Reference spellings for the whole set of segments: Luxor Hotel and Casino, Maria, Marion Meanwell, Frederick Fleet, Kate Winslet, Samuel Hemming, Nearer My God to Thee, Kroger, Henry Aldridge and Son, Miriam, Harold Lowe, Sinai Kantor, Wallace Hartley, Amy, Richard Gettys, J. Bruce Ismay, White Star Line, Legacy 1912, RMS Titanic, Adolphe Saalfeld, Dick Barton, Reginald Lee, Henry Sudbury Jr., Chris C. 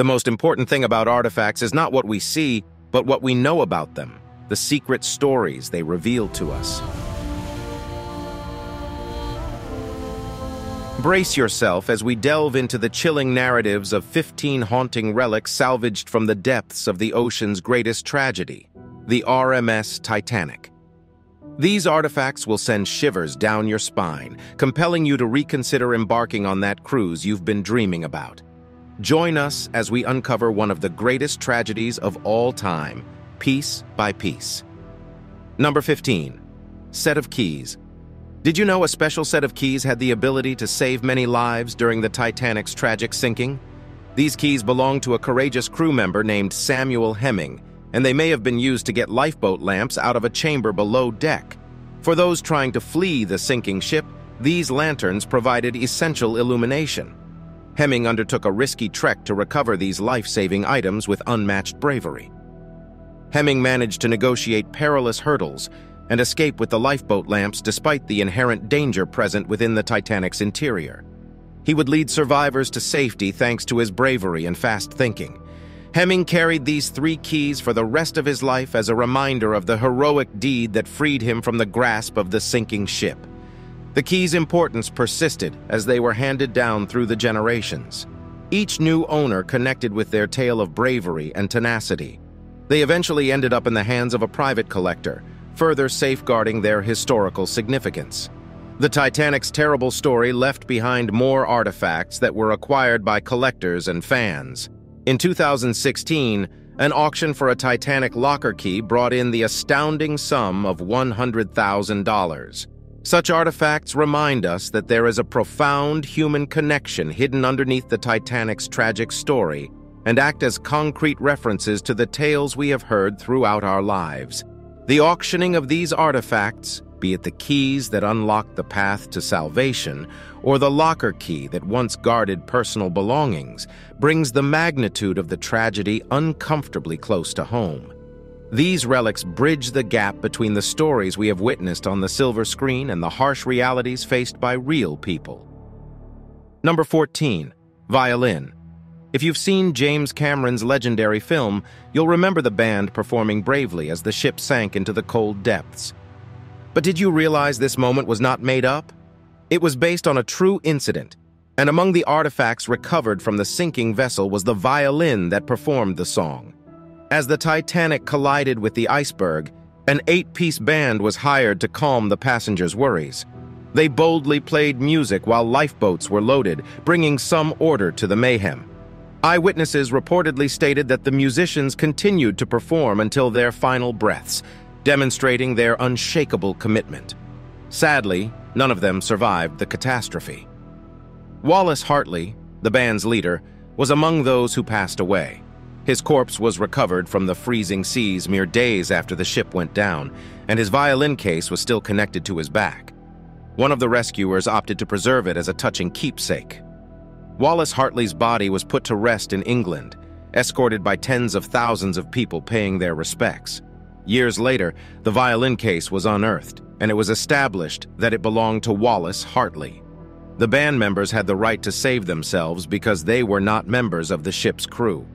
The most important thing about artifacts is not what we see, but what we know about them, the secret stories they reveal to us. Brace yourself as we delve into the chilling narratives of 15 haunting relics salvaged from the depths of the ocean's greatest tragedy, the RMS Titanic. These artifacts will send shivers down your spine, compelling you to reconsider embarking on that cruise you've been dreaming about. Join us as we uncover one of the greatest tragedies of all time, piece by piece. Number 15. Set of Keys. Did you know a special set of keys had the ability to save many lives during the Titanic's tragic sinking? These keys belonged to a courageous crew member named Samuel Hemming, and they may have been used to get lifeboat lamps out of a chamber below deck. For those trying to flee the sinking ship, these lanterns provided essential illumination. Hemming undertook a risky trek to recover these life-saving items with unmatched bravery. Hemming managed to negotiate perilous hurdles and escape with the lifeboat lamps despite the inherent danger present within the Titanic's interior. He would lead survivors to safety thanks to his bravery and fast thinking. Hemming carried these three keys for the rest of his life as a reminder of the heroic deed that freed him from the grasp of the sinking ship. The keys' importance persisted as they were handed down through the generations. Each new owner connected with their tale of bravery and tenacity. They eventually ended up in the hands of a private collector, further safeguarding their historical significance. The Titanic's terrible story left behind more artifacts that were acquired by collectors and fans. In 2016, an auction for a Titanic locker key brought in the astounding sum of $100,000. Such artifacts remind us that there is a profound human connection hidden underneath the Titanic's tragic story and act as concrete references to the tales we have heard throughout our lives. The auctioning of these artifacts, be it the keys that unlock the path to salvation or the locker key that once guarded personal belongings, brings the magnitude of the tragedy uncomfortably close to home. These relics bridge the gap between the stories we have witnessed on the silver screen and the harsh realities faced by real people. Number 14. Violin. If you've seen James Cameron's legendary film, you'll remember the band performing bravely as the ship sank into the cold depths. But did you realize this moment was not made up? It was based on a true incident, and among the artifacts recovered from the sinking vessel was the violin that performed the song. As the Titanic collided with the iceberg, an 8-piece band was hired to calm the passengers' worries. They boldly played music while lifeboats were loaded, bringing some order to the mayhem. Eyewitnesses reportedly stated that the musicians continued to perform until their final breaths, demonstrating their unshakable commitment. Sadly, none of them survived the catastrophe. Wallace Hartley, the band's leader, was among those who passed away. His corpse was recovered from the freezing seas mere days after the ship went down, and his violin case was still connected to his back. One of the rescuers opted to preserve it as a touching keepsake. Wallace Hartley's body was put to rest in England, escorted by tens of thousands of people paying their respects. Years later, the violin case was unearthed, and it was established that it belonged to Wallace Hartley. The band members had the right to save themselves because they were not members of the ship's crew.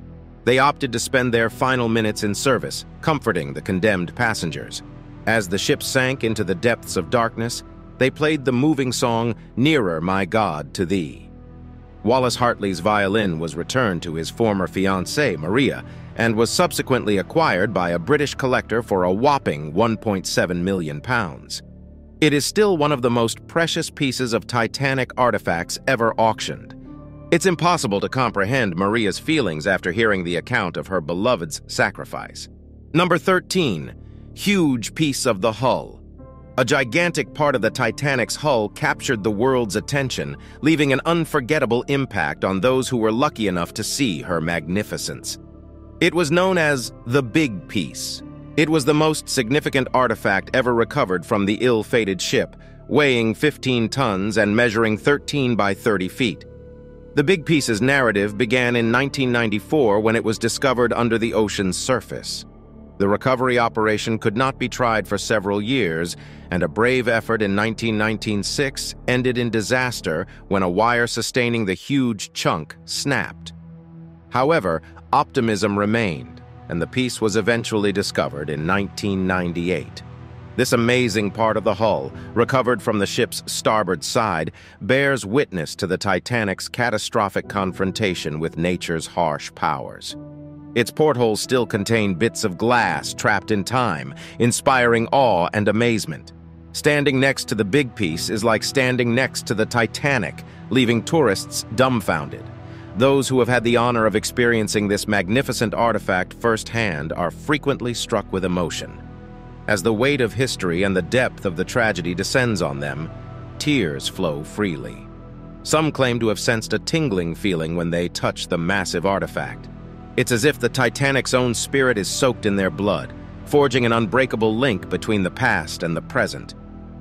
They opted to spend their final minutes in service, comforting the condemned passengers. As the ship sank into the depths of darkness, they played the moving song, "Nearer My God to Thee." Wallace Hartley's violin was returned to his former fiancée, Maria, and was subsequently acquired by a British collector for a whopping £1.7 million. It is still one of the most precious pieces of Titanic artifacts ever auctioned. It's impossible to comprehend Maria's feelings after hearing the account of her beloved's sacrifice. Number 13. Huge piece of the hull. A gigantic part of the Titanic's hull captured the world's attention, leaving an unforgettable impact on those who were lucky enough to see her magnificence. It was known as the Big Piece. It was the most significant artifact ever recovered from the ill-fated ship, weighing 15 tons and measuring 13 by 30 feet. The Big Piece's narrative began in 1994 when it was discovered under the ocean's surface. The recovery operation could not be tried for several years, and a brave effort in 1996 ended in disaster when a wire sustaining the huge chunk snapped. However, optimism remained, and the piece was eventually discovered in 1998. This amazing part of the hull, recovered from the ship's starboard side, bears witness to the Titanic's catastrophic confrontation with nature's harsh powers. Its portholes still contain bits of glass trapped in time, inspiring awe and amazement. Standing next to the big piece is like standing next to the Titanic, leaving tourists dumbfounded. Those who have had the honor of experiencing this magnificent artifact firsthand are frequently struck with emotion. As the weight of history and the depth of the tragedy descends on them, tears flow freely. Some claim to have sensed a tingling feeling when they touch the massive artifact. It's as if the Titanic's own spirit is soaked in their blood, forging an unbreakable link between the past and the present.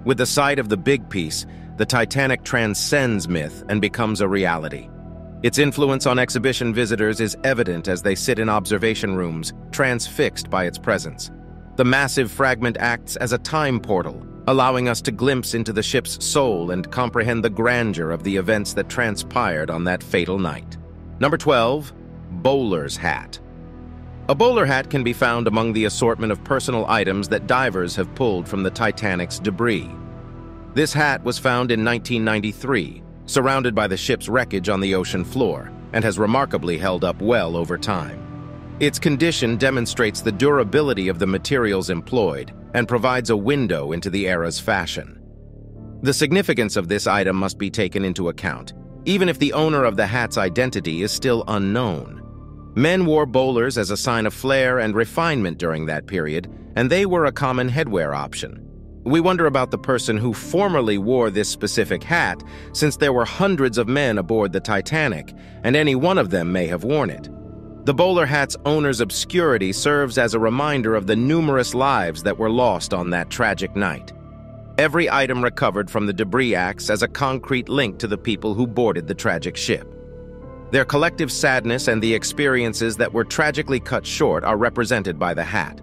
With the sight of the big piece, the Titanic transcends myth and becomes a reality. Its influence on exhibition visitors is evident as they sit in observation rooms, transfixed by its presence. The massive fragment acts as a time portal, allowing us to glimpse into the ship's soul and comprehend the grandeur of the events that transpired on that fatal night. Number 12, Bowler's Hat. A bowler hat can be found among the assortment of personal items that divers have pulled from the Titanic's debris. This hat was found in 1993, surrounded by the ship's wreckage on the ocean floor, and has remarkably held up well over time. Its condition demonstrates the durability of the materials employed and provides a window into the era's fashion. The significance of this item must be taken into account, even if the owner of the hat's identity is still unknown. Men wore bowlers as a sign of flair and refinement during that period, and they were a common headwear option. We wonder about the person who formerly wore this specific hat, since there were hundreds of men aboard the Titanic, and any one of them may have worn it. The bowler hat's owner's obscurity serves as a reminder of the numerous lives that were lost on that tragic night. Every item recovered from the debris acts as a concrete link to the people who boarded the tragic ship. Their collective sadness and the experiences that were tragically cut short are represented by the hat.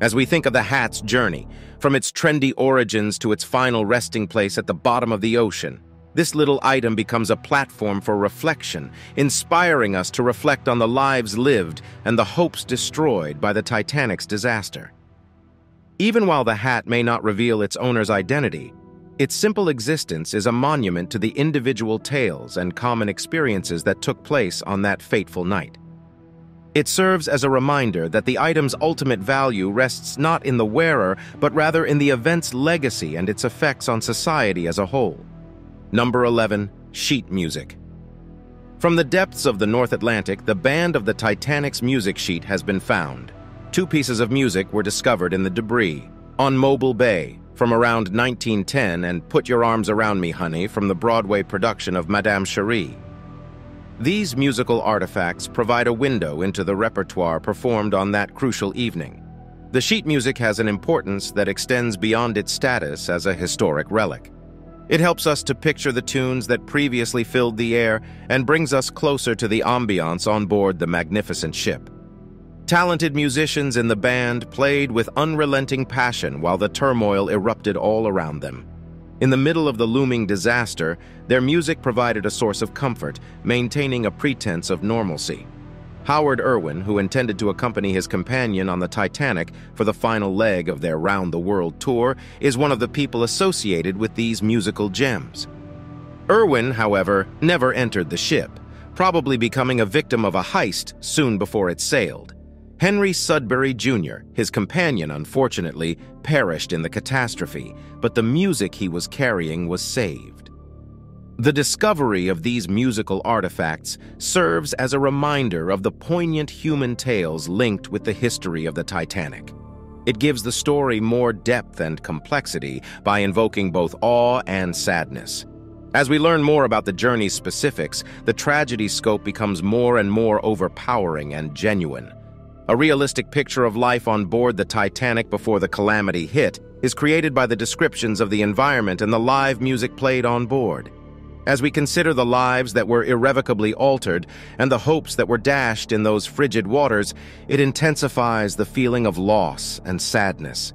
As we think of the hat's journey, from its trendy origins to its final resting place at the bottom of the ocean, this little item becomes a platform for reflection, inspiring us to reflect on the lives lived and the hopes destroyed by the Titanic's disaster. Even while the hat may not reveal its owner's identity, its simple existence is a monument to the individual tales and common experiences that took place on that fateful night. It serves as a reminder that the item's ultimate value rests not in the wearer, but rather in the event's legacy and its effects on society as a whole. Number 11, sheet music. From the depths of the North Atlantic, the band of the Titanic's music sheet has been found. Two pieces of music were discovered in the debris. On Mobile Bay, from around 1910, and Put Your Arms Around Me, Honey, from the Broadway production of Madame Cherie. These musical artifacts provide a window into the repertoire performed on that crucial evening. The sheet music has an importance that extends beyond its status as a historic relic. It helps us to picture the tunes that previously filled the air and brings us closer to the ambiance on board the magnificent ship. Talented musicians in the band played with unrelenting passion while the turmoil erupted all around them. In the middle of the looming disaster, their music provided a source of comfort, maintaining a pretense of normalcy. Howard Irwin, who intended to accompany his companion on the Titanic for the final leg of their round-the-world tour, is one of the people associated with these musical gems. Irwin, however, never entered the ship, probably becoming a victim of a heist soon before it sailed. Henry Sudbury Jr., his companion, unfortunately, perished in the catastrophe, but the music he was carrying was saved. The discovery of these musical artifacts serves as a reminder of the poignant human tales linked with the history of the Titanic. It gives the story more depth and complexity by invoking both awe and sadness. As we learn more about the journey's specifics, the tragedy's scope becomes more and more overpowering and genuine. A realistic picture of life on board the Titanic before the calamity hit is created by the descriptions of the environment and the live music played on board. As we consider the lives that were irrevocably altered and the hopes that were dashed in those frigid waters, it intensifies the feeling of loss and sadness.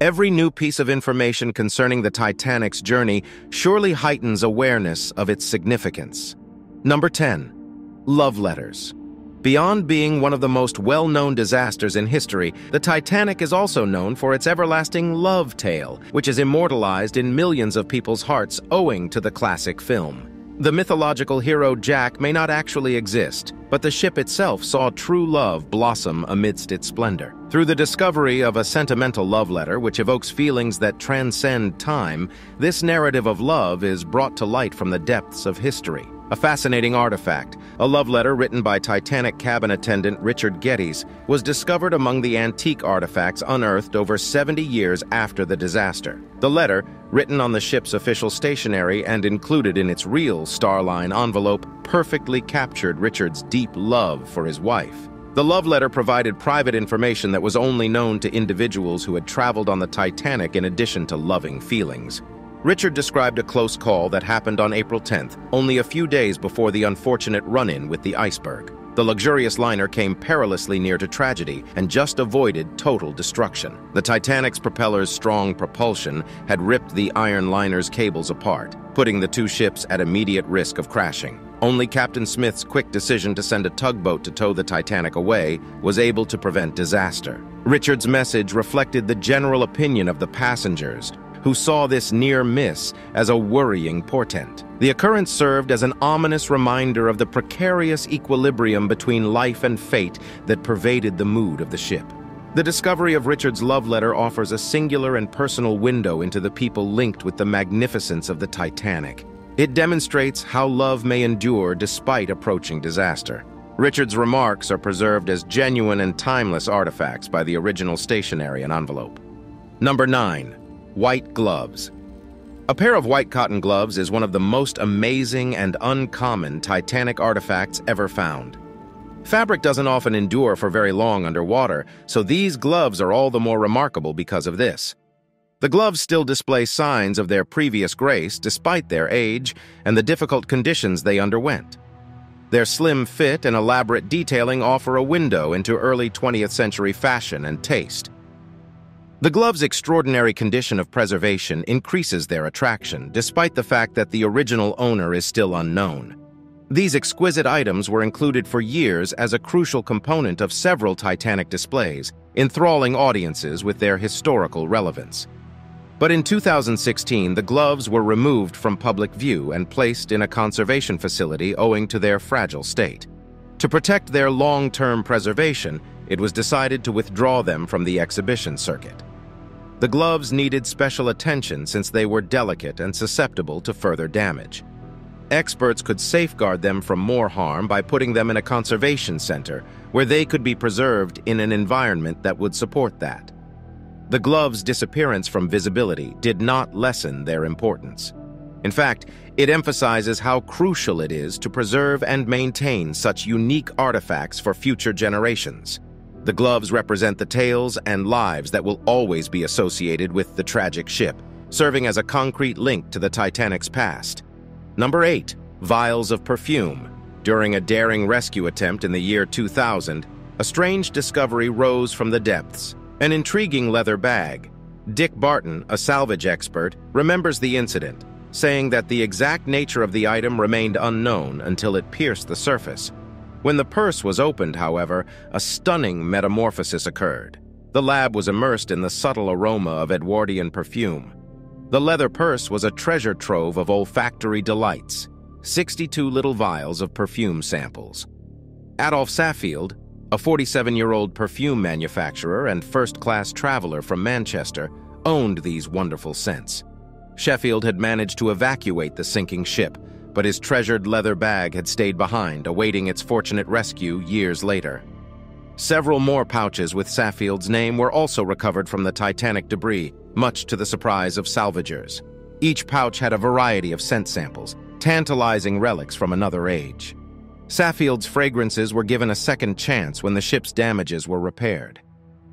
Every new piece of information concerning the Titanic's journey surely heightens awareness of its significance. Number 10, love letters. Beyond being one of the most well-known disasters in history, the Titanic is also known for its everlasting love tale, which is immortalized in millions of people's hearts owing to the classic film. The mythological hero Jack may not actually exist, but the ship itself saw true love blossom amidst its splendor. Through the discovery of a sentimental love letter which evokes feelings that transcend time, this narrative of love is brought to light from the depths of history. A fascinating artifact, a love letter written by Titanic cabin attendant Richard Gettys, was discovered among the antique artifacts unearthed over 70 years after the disaster. The letter, written on the ship's official stationery and included in its real Star Line envelope, perfectly captured Richard's deep love for his wife. The love letter provided private information that was only known to individuals who had traveled on the Titanic in addition to loving feelings. Richard described a close call that happened on April 10th, only a few days before the unfortunate run-in with the iceberg. The luxurious liner came perilously near to tragedy and just avoided total destruction. The Titanic's propeller's strong propulsion had ripped the iron liner's cables apart, putting the two ships at immediate risk of crashing. Only Captain Smith's quick decision to send a tugboat to tow the Titanic away was able to prevent disaster. Richard's message reflected the general opinion of the passengers, who saw this near miss as a worrying portent. The occurrence served as an ominous reminder of the precarious equilibrium between life and fate that pervaded the mood of the ship. The discovery of Richard's love letter offers a singular and personal window into the people linked with the magnificence of the Titanic. It demonstrates how love may endure despite approaching disaster. Richard's remarks are preserved as genuine and timeless artifacts by the original stationery and envelope. Number 9. White gloves. A pair of white cotton gloves is one of the most amazing and uncommon Titanic artifacts ever found. Fabric doesn't often endure for very long underwater, so these gloves are all the more remarkable because of this. The gloves still display signs of their previous grace despite their age and the difficult conditions they underwent. Their slim fit and elaborate detailing offer a window into early 20th century fashion and taste. The gloves' extraordinary condition of preservation increases their attraction, despite the fact that the original owner is still unknown. These exquisite items were included for years as a crucial component of several Titanic displays, enthralling audiences with their historical relevance. But in 2016, the gloves were removed from public view and placed in a conservation facility owing to their fragile state. To protect their long-term preservation, it was decided to withdraw them from the exhibition circuit. The gloves needed special attention since they were delicate and susceptible to further damage. Experts could safeguard them from more harm by putting them in a conservation center where they could be preserved in an environment that would support that. The gloves' disappearance from visibility did not lessen their importance. In fact, it emphasizes how crucial it is to preserve and maintain such unique artifacts for future generations. The gloves represent the tales and lives that will always be associated with the tragic ship, serving as a concrete link to the Titanic's past. Number 8. Vials of perfume. During a daring rescue attempt in the year 2000, a strange discovery rose from the depths. An intriguing leather bag. Dick Barton, a salvage expert, remembers the incident, saying that the exact nature of the item remained unknown until it pierced the surface. When the purse was opened, however, a stunning metamorphosis occurred. The lab was immersed in the subtle aroma of Edwardian perfume. The leather purse was a treasure trove of olfactory delights, 62 little vials of perfume samples. Adolphe Saalfeld, a 47-year-old perfume manufacturer and first-class traveler from Manchester, owned these wonderful scents. Sheffield had managed to evacuate the sinking ship, but his treasured leather bag had stayed behind, awaiting its fortunate rescue years later. Several more pouches with Saffield's name were also recovered from the Titanic debris, much to the surprise of salvagers. Each pouch had a variety of scent samples, tantalizing relics from another age. Saffield's fragrances were given a second chance when the ship's damages were repaired.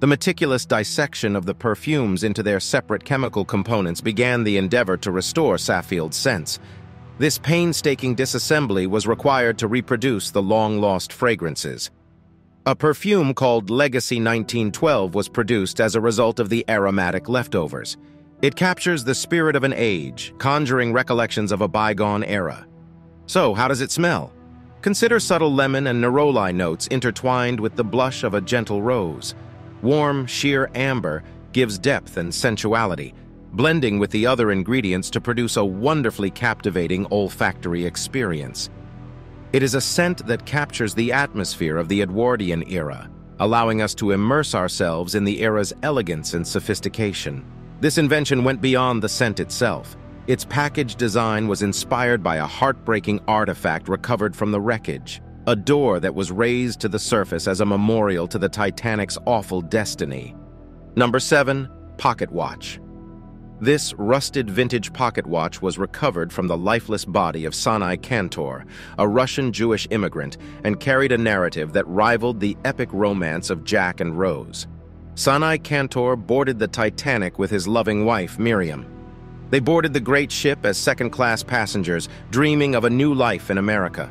The meticulous dissection of the perfumes into their separate chemical components began the endeavor to restore Saffield's scents. This painstaking disassembly was required to reproduce the long-lost fragrances. A perfume called Legacy 1912 was produced as a result of the aromatic leftovers. It captures the spirit of an age, conjuring recollections of a bygone era. So, how does it smell? Consider subtle lemon and neroli notes intertwined with the blush of a gentle rose. Warm, sheer amber gives depth and sensuality, blending with the other ingredients to produce a wonderfully captivating olfactory experience. It is a scent that captures the atmosphere of the Edwardian era, allowing us to immerse ourselves in the era's elegance and sophistication. This invention went beyond the scent itself. Its package design was inspired by a heartbreaking artifact recovered from the wreckage, a door that was raised to the surface as a memorial to the Titanic's awful destiny. Number 7, pocket watch. This rusted vintage pocket watch was recovered from the lifeless body of Sinai Kantor, a Russian Jewish immigrant, and carried a narrative that rivaled the epic romance of Jack and Rose. Sinai Kantor boarded the Titanic with his loving wife, Miriam. They boarded the great ship as second-class passengers, dreaming of a new life in America.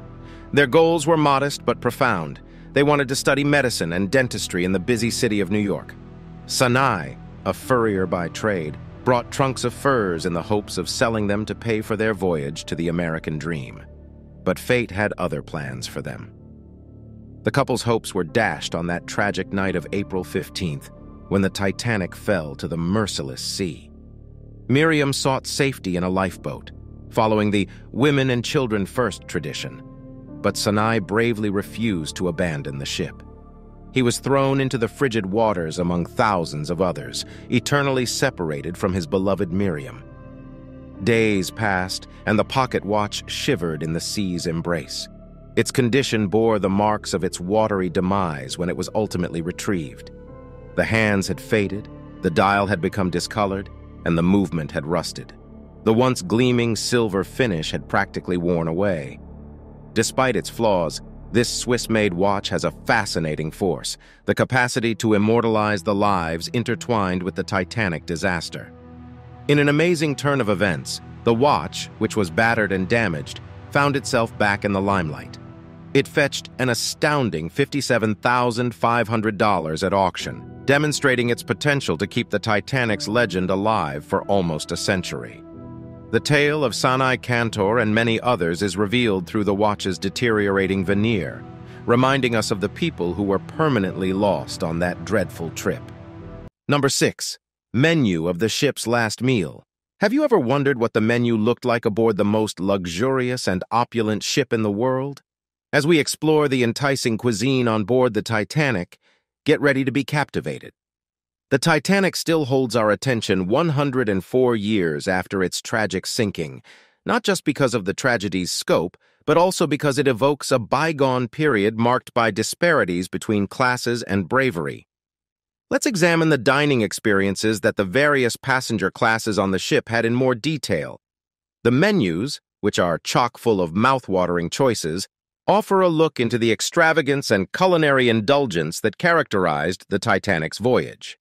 Their goals were modest but profound. They wanted to study medicine and dentistry in the busy city of New York. Sinai, a furrier by trade, brought trunks of furs in the hopes of selling them to pay for their voyage to the American dream. But fate had other plans for them. The couple's hopes were dashed on that tragic night of April 15th, when the Titanic fell to the merciless sea. Miriam sought safety in a lifeboat, following the women and children first tradition, but Sinai bravely refused to abandon the ship. He was thrown into the frigid waters among thousands of others, eternally separated from his beloved Miriam. Days passed, and the pocket watch shivered in the sea's embrace. Its condition bore the marks of its watery demise when it was ultimately retrieved. The hands had faded, the dial had become discolored, and the movement had rusted. The once gleaming silver finish had practically worn away. Despite its flaws, this Swiss-made watch has a fascinating force, the capacity to immortalize the lives intertwined with the Titanic disaster. In an amazing turn of events, the watch, which was battered and damaged, found itself back in the limelight. It fetched an astounding $57,500 at auction, demonstrating its potential to keep the Titanic's legend alive for almost a century. The tale of Sinai Kantor and many others is revealed through the watch's deteriorating veneer, reminding us of the people who were permanently lost on that dreadful trip. Number 6, menu of the ship's last meal. Have you ever wondered what the menu looked like aboard the most luxurious and opulent ship in the world? As we explore the enticing cuisine on board the Titanic, get ready to be captivated. The Titanic still holds our attention 104 years after its tragic sinking, not just because of the tragedy's scope, but also because it evokes a bygone period marked by disparities between classes and bravery. Let's examine the dining experiences that the various passenger classes on the ship had in more detail. The menus, which are chock full of mouth-watering choices, offer a look into the extravagance and culinary indulgence that characterized the Titanic's voyage.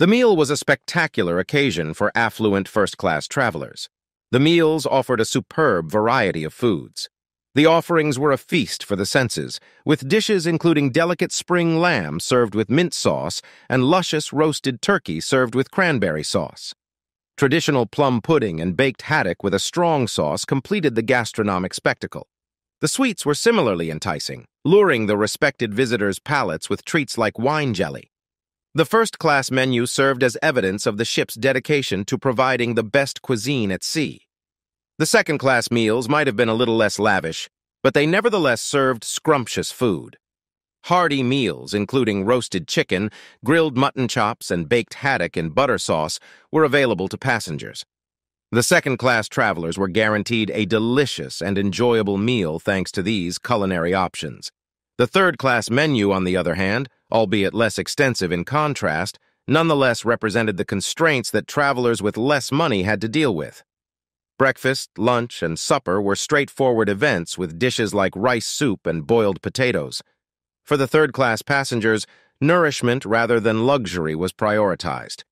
The meal was a spectacular occasion for affluent first-class travelers. The meals offered a superb variety of foods. The offerings were a feast for the senses, with dishes including delicate spring lamb served with mint sauce and luscious roasted turkey served with cranberry sauce. Traditional plum pudding and baked haddock with a strong sauce completed the gastronomic spectacle. The sweets were similarly enticing, luring the respected visitors' palates with treats like wine jelly. The first-class menu served as evidence of the ship's dedication to providing the best cuisine at sea. The second-class meals might have been a little less lavish, but they nevertheless served scrumptious food. Hearty meals, including roasted chicken, grilled mutton chops, and baked haddock in butter sauce, were available to passengers. The second-class travelers were guaranteed a delicious and enjoyable meal thanks to these culinary options. The third-class menu, on the other hand, albeit less extensive in contrast, nonetheless represented the constraints that travelers with less money had to deal with. Breakfast, lunch, and supper were straightforward events with dishes like rice soup and boiled potatoes. For the third-class passengers, nourishment rather than luxury was prioritized.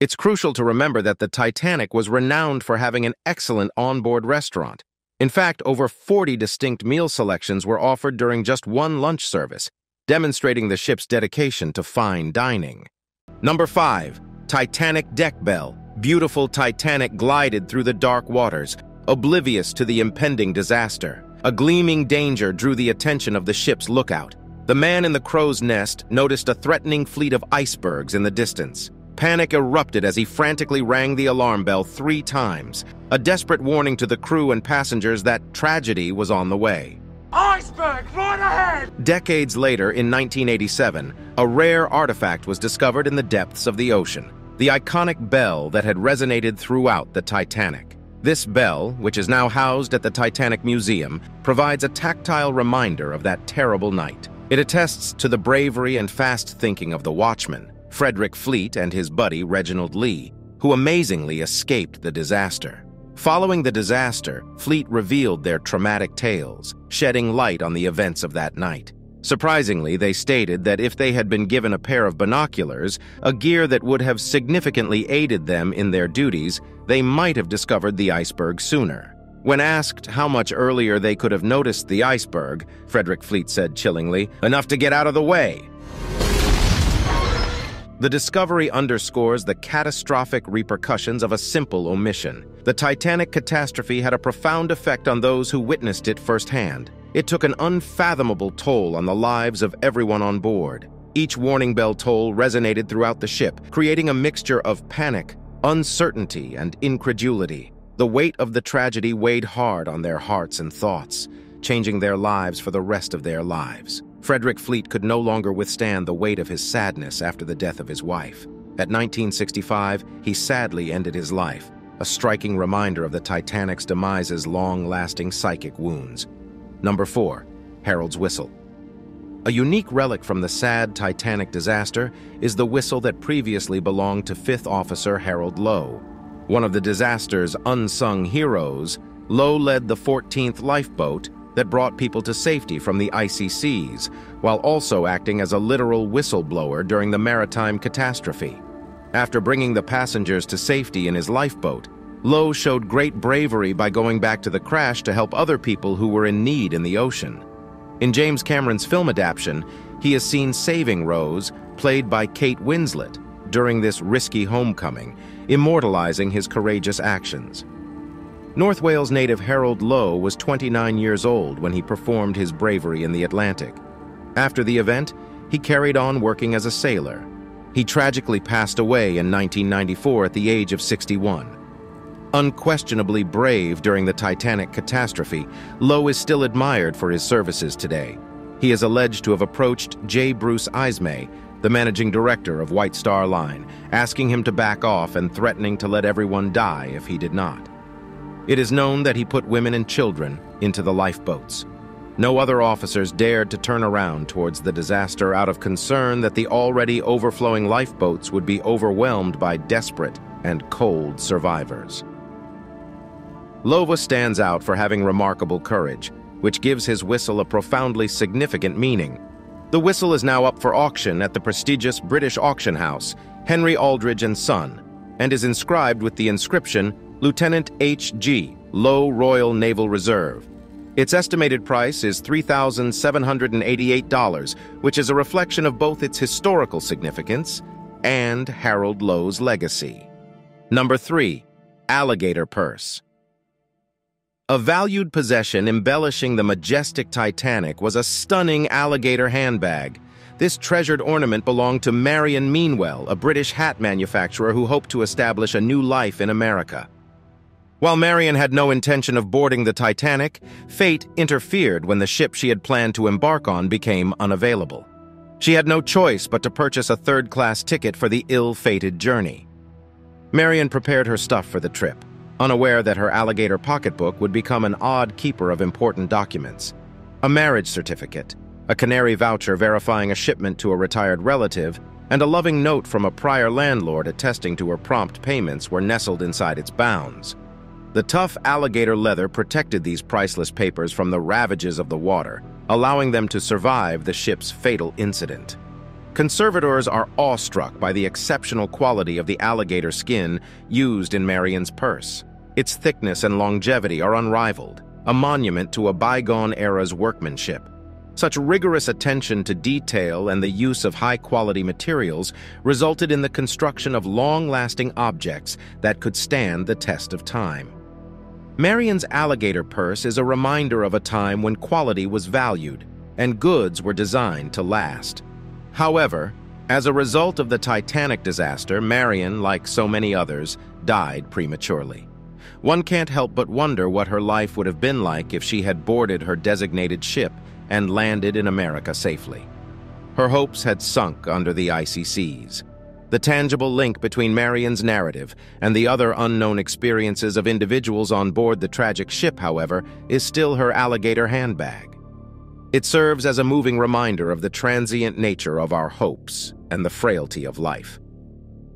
It's crucial to remember that the Titanic was renowned for having an excellent onboard restaurant. In fact, over 40 distinct meal selections were offered during just one lunch service, demonstrating the ship's dedication to fine dining. Number 5, Titanic deck bell. Beautiful Titanic glided through the dark waters, oblivious to the impending disaster. A gleaming danger drew the attention of the ship's lookout. The man in the crow's nest noticed a threatening fleet of icebergs in the distance. Panic erupted as he frantically rang the alarm bell 3 times, a desperate warning to the crew and passengers that tragedy was on the way. Iceberg right ahead! Decades later, in 1987, a rare artifact was discovered in the depths of the ocean, the iconic bell that had resonated throughout the Titanic. This bell, which is now housed at the Titanic Museum, provides a tactile reminder of that terrible night. It attests to the bravery and fast thinking of the watchman, Frederick Fleet and his buddy Reginald Lee, who amazingly escaped the disaster. Following the disaster, Fleet revealed their traumatic tales, shedding light on the events of that night. Surprisingly, they stated that if they had been given a pair of binoculars, a gear that would have significantly aided them in their duties, they might have discovered the iceberg sooner. When asked how much earlier they could have noticed the iceberg, Frederick Fleet said chillingly, "Enough to get out of the way." The discovery underscores the catastrophic repercussions of a simple omission. The Titanic catastrophe had a profound effect on those who witnessed it firsthand. It took an unfathomable toll on the lives of everyone on board. Each warning bell toll resonated throughout the ship, creating a mixture of panic, uncertainty, and incredulity. The weight of the tragedy weighed hard on their hearts and thoughts, changing their lives for the rest of their lives. Frederick Fleet could no longer withstand the weight of his sadness after the death of his wife. At 1965, he sadly ended his life, a striking reminder of the Titanic's demise's long-lasting psychic wounds. Number 4, Harold's whistle. A unique relic from the sad Titanic disaster is the whistle that previously belonged to 5th Officer Harold Lowe. One of the disaster's unsung heroes, Lowe led the 14th lifeboat that brought people to safety from the icy seas, while also acting as a literal whistleblower during the maritime catastrophe. After bringing the passengers to safety in his lifeboat, Lowe showed great bravery by going back to the crash to help other people who were in need in the ocean. In James Cameron's film adaptation, he is seen saving Rose, played by Kate Winslet, during this risky homecoming, immortalizing his courageous actions. North Wales native Harold Lowe was 29 years old when he performed his bravery in the Atlantic. After the event, he carried on working as a sailor. He tragically passed away in 1994 at the age of 61. Unquestionably brave during the Titanic catastrophe, Lowe is still admired for his services today. He is alleged to have approached J. Bruce Ismay, the managing director of White Star Line, asking him to back off and threatening to let everyone die if he did not. It is known that he put women and children into the lifeboats. No other officers dared to turn around towards the disaster out of concern that the already overflowing lifeboats would be overwhelmed by desperate and cold survivors. Lowe stands out for having remarkable courage, which gives his whistle a profoundly significant meaning. The whistle is now up for auction at the prestigious British auction house, Henry Aldridge and Son, and is inscribed with the inscription, Lieutenant H.G., Lowe Royal Naval Reserve. Its estimated price is $3,788, which is a reflection of both its historical significance and Harold Lowe's legacy. Number 3, alligator purse. A valued possession embellishing the majestic Titanic was a stunning alligator handbag. This treasured ornament belonged to Marion Meanwell, a British hat manufacturer who hoped to establish a new life in America. While Marion had no intention of boarding the Titanic, fate interfered when the ship she had planned to embark on became unavailable. She had no choice but to purchase a third-class ticket for the ill-fated journey. Marion prepared her stuff for the trip, unaware that her alligator pocketbook would become an odd keeper of important documents. A marriage certificate, a canary voucher verifying a shipment to a retired relative, and a loving note from a prior landlord attesting to her prompt payments were nestled inside its bounds. The tough alligator leather protected these priceless papers from the ravages of the water, allowing them to survive the ship's fatal incident. Conservators are awestruck by the exceptional quality of the alligator skin used in Marion's purse. Its thickness and longevity are unrivaled, a monument to a bygone era's workmanship. Such rigorous attention to detail and the use of high-quality materials resulted in the construction of long-lasting objects that could stand the test of time. Marion's alligator purse is a reminder of a time when quality was valued and goods were designed to last. However, as a result of the Titanic disaster, Marion, like so many others, died prematurely. One can't help but wonder what her life would have been like if she had boarded her designated ship and landed in America safely. Her hopes had sunk under the icy seas. The tangible link between Marion's narrative and the other unknown experiences of individuals on board the tragic ship, however, is still her alligator handbag. It serves as a moving reminder of the transient nature of our hopes and the frailty of life.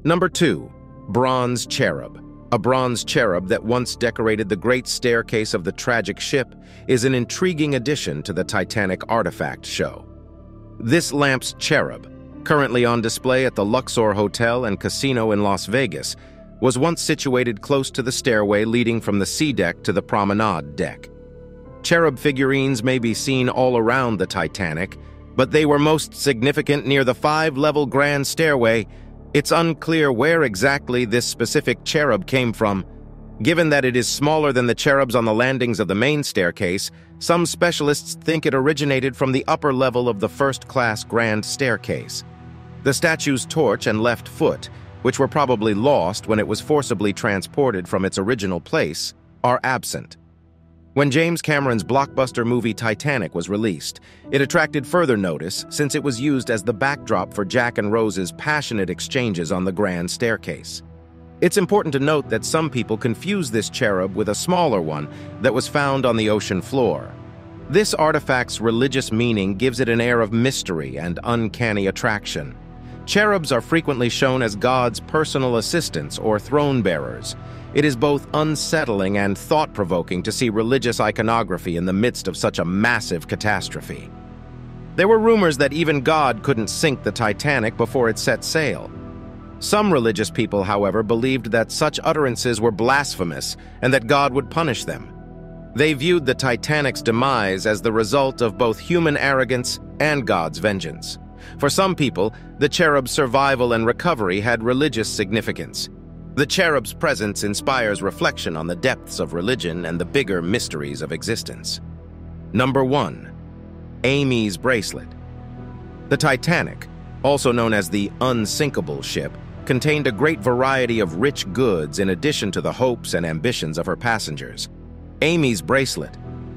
Number 2. Bronze Cherub. A bronze cherub that once decorated the great staircase of the tragic ship is an intriguing addition to the Titanic artifact show. This lamp's cherub, currently on display at the Luxor Hotel and Casino in Las Vegas, was once situated close to the stairway leading from the sea deck to the promenade deck. Cherub figurines may be seen all around the Titanic, but they were most significant near the 5-level grand stairway. It's unclear where exactly this specific cherub came from. Given that it is smaller than the cherubs on the landings of the main staircase, some specialists think it originated from the upper level of the first-class grand staircase. The statue's torch and left foot, which were probably lost when it was forcibly transported from its original place, are absent. When James Cameron's blockbuster movie Titanic was released, it attracted further notice since it was used as the backdrop for Jack and Rose's passionate exchanges on the grand staircase. It's important to note that some people confuse this cherub with a smaller one that was found on the ocean floor. This artifact's religious meaning gives it an air of mystery and uncanny attraction. Cherubs are frequently shown as God's personal assistants or throne-bearers. It is both unsettling and thought-provoking to see religious iconography in the midst of such a massive catastrophe. There were rumors that even God couldn't sink the Titanic before it set sail. Some religious people, however, believed that such utterances were blasphemous and that God would punish them. They viewed the Titanic's demise as the result of both human arrogance and God's vengeance. For some people, the cherub's survival and recovery had religious significance. The cherub's presence inspires reflection on the depths of religion and the bigger mysteries of existence. Number 1. Amy's Bracelet. The Titanic, also known as the unsinkable ship, contained a great variety of rich goods in addition to the hopes and ambitions of her passengers. Amy's bracelet,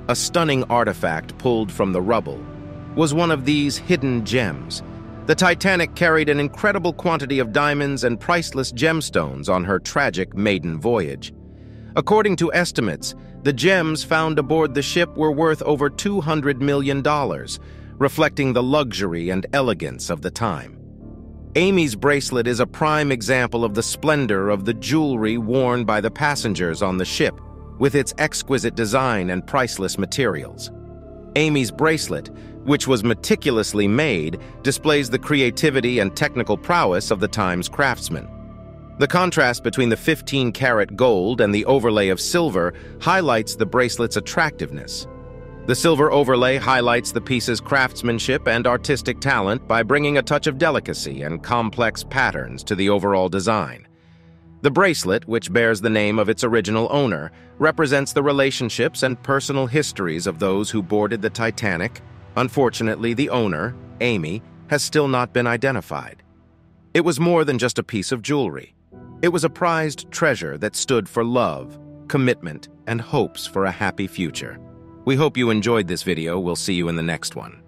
a stunning artifact pulled from the rubble, was one of these hidden gems. The Titanic carried an incredible quantity of diamonds and priceless gemstones on her tragic maiden voyage. According to estimates, the gems found aboard the ship were worth over $200 million, reflecting the luxury and elegance of the time. Amy's bracelet is a prime example of the splendor of the jewelry worn by the passengers on the ship, with its exquisite design and priceless materials. Amy's bracelet, which was meticulously made, displays the creativity and technical prowess of the time's craftsmen. The contrast between the 15-karat gold and the overlay of silver highlights the bracelet's attractiveness. The silver overlay highlights the piece's craftsmanship and artistic talent by bringing a touch of delicacy and complex patterns to the overall design. The bracelet, which bears the name of its original owner, represents the relationships and personal histories of those who boarded the Titanic. Unfortunately, the owner, Amy, has still not been identified. It was more than just a piece of jewelry. It was a prized treasure that stood for love, commitment, and hopes for a happy future. We hope you enjoyed this video. We'll see you in the next one.